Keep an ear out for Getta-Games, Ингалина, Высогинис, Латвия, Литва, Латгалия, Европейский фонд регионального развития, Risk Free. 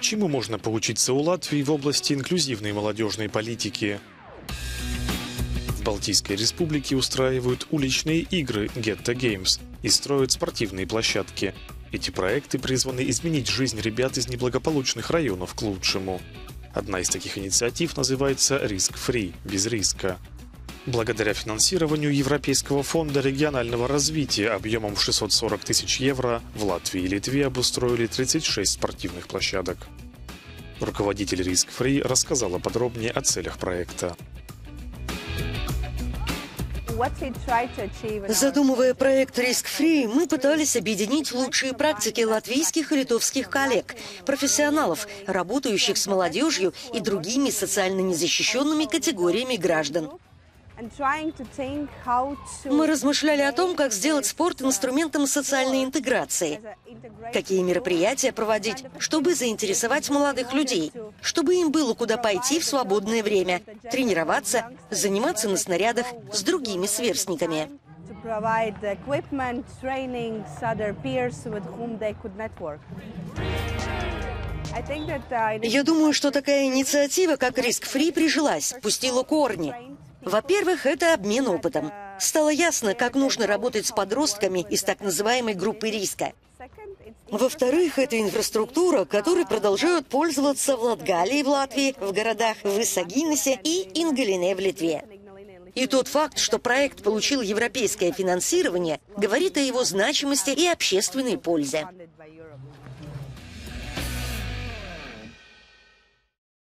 Чему можно поучиться у Латвии в области инклюзивной молодежной политики? В Балтийской республике устраивают уличные игры Getta-Games и строят спортивные площадки. Эти проекты призваны изменить жизнь ребят из неблагополучных районов к лучшему. Одна из таких инициатив называется Risk Free – без риска. Благодаря финансированию Европейского фонда регионального развития объемом 640 тысяч евро в Латвии и Литве обустроили 36 спортивных площадок. Руководитель Risk Free рассказала подробнее о целях проекта. Задумывая проект Risk Free, мы пытались объединить лучшие практики латвийских и литовских коллег, профессионалов, работающих с молодежью и другими социально незащищенными категориями граждан. Мы размышляли о том, как сделать спорт инструментом социальной интеграции, какие мероприятия проводить, чтобы заинтересовать молодых людей, чтобы им было куда пойти в свободное время, тренироваться, заниматься на снарядах с другими сверстниками. Я думаю, что такая инициатива, как Risk Free, прижилась, пустила корни. Во-первых, это обмен опытом. Стало ясно, как нужно работать с подростками из так называемой группы риска. Во-вторых, это инфраструктура, которой продолжают пользоваться в Латгалии в Латвии, в городах Высогинисе и Ингалине в Литве. И тот факт, что проект получил европейское финансирование, говорит о его значимости и общественной пользе.